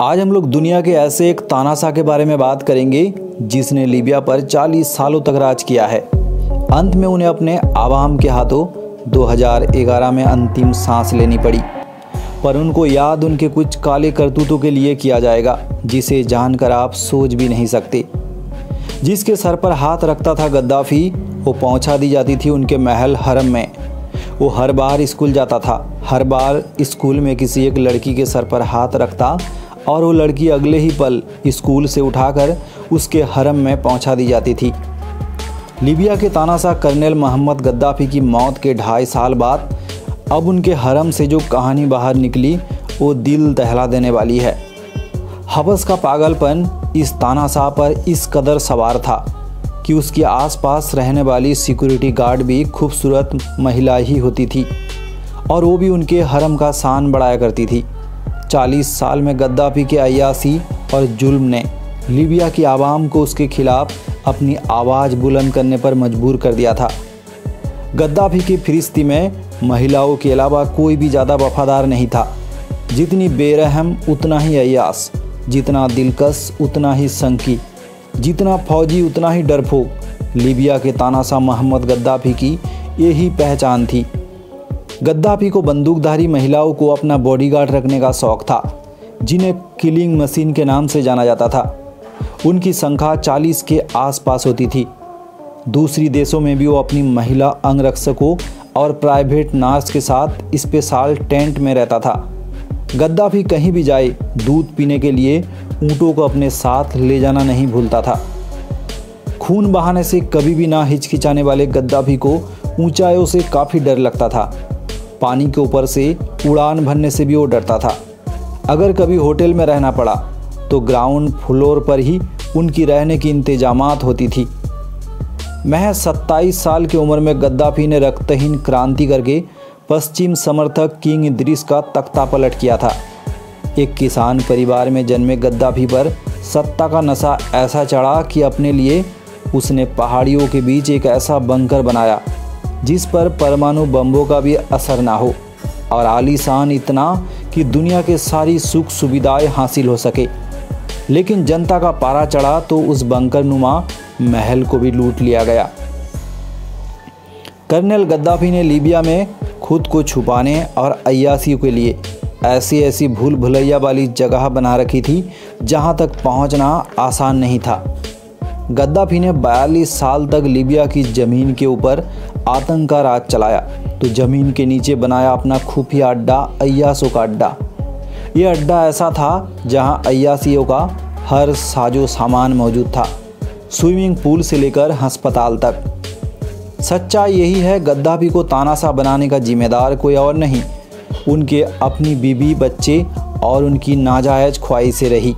आज हम लोग दुनिया के ऐसे एक तानाशाह के बारे में बात करेंगे जिसने लीबिया पर 40 सालों तक राज किया है। अंत में उन्हें अपने आवाम के हाथों 2011 में अंतिम सांस लेनी पड़ी, पर उनको याद उनके कुछ काले करतूतों के लिए किया जाएगा जिसे जानकर आप सोच भी नहीं सकते। जिसके सर पर हाथ रखता था गद्दाफी, वो पहुंचा दी जाती थी उनके महल हरम में। वो हर बार स्कूल जाता था, हर बार स्कूल में किसी एक लड़की के सर पर हाथ रखता और वो लड़की अगले ही पल स्कूल से उठाकर उसके हरम में पहुंचा दी जाती थी। लीबिया के तानाशाह कर्नल मोहम्मद गद्दाफी की मौत के 2.5 साल बाद अब उनके हरम से जो कहानी बाहर निकली वो दिल दहला देने वाली है। हवस का पागलपन इस तानाशाह पर इस कदर सवार था कि उसके आसपास रहने वाली सिक्योरिटी गार्ड भी खूबसूरत महिला ही होती थी और वो भी उनके हरम का शान बढ़ाया करती थी। 40 साल में गद्दाफी के अय्यासी और जुल्म ने लीबिया की आवाम को उसके खिलाफ अपनी आवाज़ बुलंद करने पर मजबूर कर दिया था। गद्दाफी की फिरिस्ती में महिलाओं के अलावा कोई भी ज़्यादा वफादार नहीं था। जितनी बेरहम उतना ही अय्यास, जितना दिलकश उतना ही संकी, जितना फौजी उतना ही डरपोक। लीबिया के तानाशाह मोहम्मद गद्दाफी की यही पहचान थी। गद्दाफी को बंदूकधारी महिलाओं को अपना बॉडीगार्ड रखने का शौक़ था, जिन्हें किलिंग मशीन के नाम से जाना जाता था। उनकी संख्या 40 के आसपास होती थी। दूसरी देशों में भी वो अपनी महिला अंगरक्षकों और प्राइवेट नर्स के साथ स्पेशल टेंट में रहता था। गद्दाफी कहीं भी जाए दूध पीने के लिए ऊँटों को अपने साथ ले जाना नहीं भूलता था। खून बहाने से कभी भी ना हिचकिचाने वाले गद्दाफी को ऊंचाइयों से काफ़ी डर लगता था। पानी के ऊपर से उड़ान भरने से भी वो डरता था। अगर कभी होटल में रहना पड़ा तो ग्राउंड फ्लोर पर ही उनकी रहने की इंतजामात होती थी। महज 27 साल की उम्र में गद्दाफी ने रक्तहीन क्रांति करके पश्चिम समर्थक किंग इदरीस का तख्ता पलट किया था। एक किसान परिवार में जन्मे गद्दाफी पर सत्ता का नशा ऐसा चढ़ा कि अपने लिए उसने पहाड़ियों के बीच एक ऐसा बंकर बनाया जिस पर परमाणु बम्बों का भी असर ना हो, और आलीशान इतना कि दुनिया के सारी सुख सुविधाएं हासिल हो सके। लेकिन जनता का पारा चढ़ा तो उस बंकर नुमा महल को भी लूट लिया गया। कर्नल गद्दाफी ने लीबिया में खुद को छुपाने और अय्यासियों के लिए ऐसी ऐसी भूल भुलैया वाली जगह बना रखी थी जहां तक पहुंचना आसान नहीं था। गद्दाफी ने 42 साल तक लीबिया की ज़मीन के ऊपर आतंक का राज चलाया तो ज़मीन के नीचे बनाया अपना खुफिया अड्डा, अय्यासियों का अड्डा। ये अड्डा ऐसा था जहां अय्यासियों का हर साजो सामान मौजूद था, स्विमिंग पूल से लेकर हस्पताल तक। सच्चाई यही है, गद्दाफी को तानाशाह बनाने का जिम्मेदार कोई और नहीं, उनके अपनी बीवी, बच्चे और उनकी नाजायज़ ख्वाहिशें रही।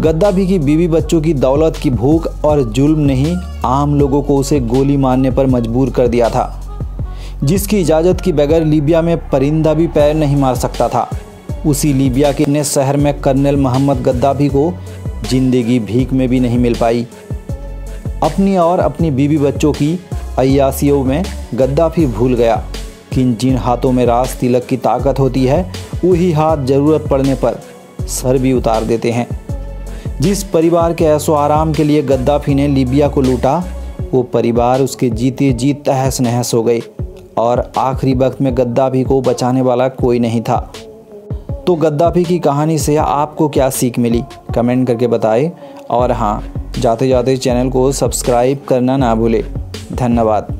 गद्दाफी की बीवी बच्चों की दौलत की भूख और जुल्म ने ही आम लोगों को उसे गोली मारने पर मजबूर कर दिया था, जिसकी इजाज़त के बगैर लीबिया में परिंदा भी पैर नहीं मार सकता था। उसी लीबिया के ने शहर में कर्नल मोहम्मद गद्दाफी को जिंदगी भीख में भी नहीं मिल पाई। अपनी और अपनी बीवी बच्चों की अय्यासियों में गद्दाफी भूल गया कि जिन हाथों में राज तिलक की ताकत होती है वही हाथ ज़रूरत पड़ने पर सर भी उतार देते हैं। जिस परिवार के ऐशो आराम के लिए गद्दाफी ने लीबिया को लूटा, वो परिवार उसके जीते जी तहस नहस हो गए और आखिरी वक्त में गद्दाफी को बचाने वाला कोई नहीं था। तो गद्दाफी की कहानी से आपको क्या सीख मिली, कमेंट करके बताएं। और हाँ, जाते जाते चैनल को सब्सक्राइब करना ना भूलें। धन्यवाद।